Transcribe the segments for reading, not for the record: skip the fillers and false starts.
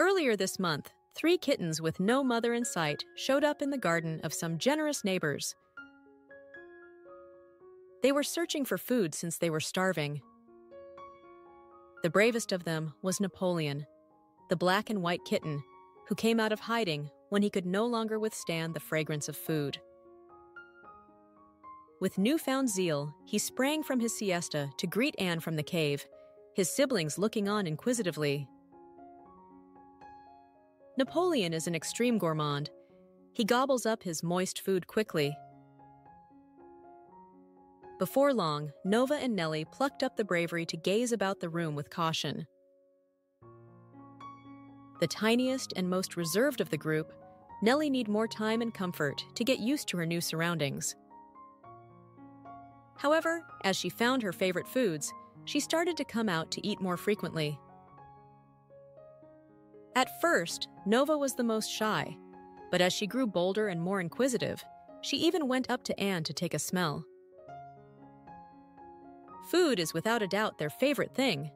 Earlier this month, 3 kittens with no mother in sight showed up in the garden of some generous neighbors. They were searching for food since they were starving. The bravest of them was Napoleon, the black and white kitten, who came out of hiding when he could no longer withstand the fragrance of food. With newfound zeal, he sprang from his siesta to greet Anne from the cave, his siblings looking on inquisitively. Napoleon is an extreme gourmand. He gobbles up his moist food quickly. Before long, Nova and Nellie plucked up the bravery to gaze about the room with caution. The tiniest and most reserved of the group, Nellie needed more time and comfort to get used to her new surroundings. However, as she found her favorite foods, she started to come out to eat more frequently. At first, Nova was the most shy, but as she grew bolder and more inquisitive, she even went up to Anne to take a smell. Food is without a doubt their favorite thing.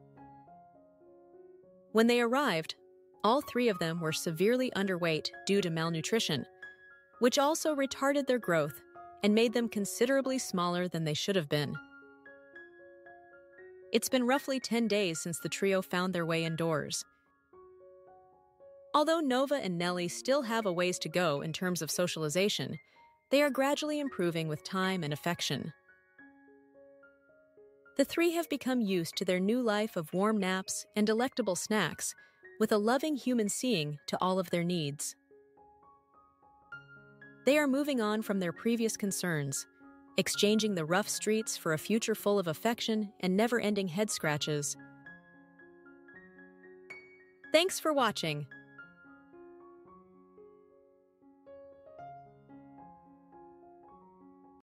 When they arrived, all 3 of them were severely underweight due to malnutrition, which also retarded their growth and made them considerably smaller than they should have been. It's been roughly 10 days since the trio found their way indoors. Although Nova and Nellie still have a ways to go in terms of socialization, they are gradually improving with time and affection. The 3 have become used to their new life of warm naps and delectable snacks, with a loving human seeing to all of their needs. They are moving on from their previous concerns, exchanging the rough streets for a future full of affection and never-ending head scratches. Thanks for watching.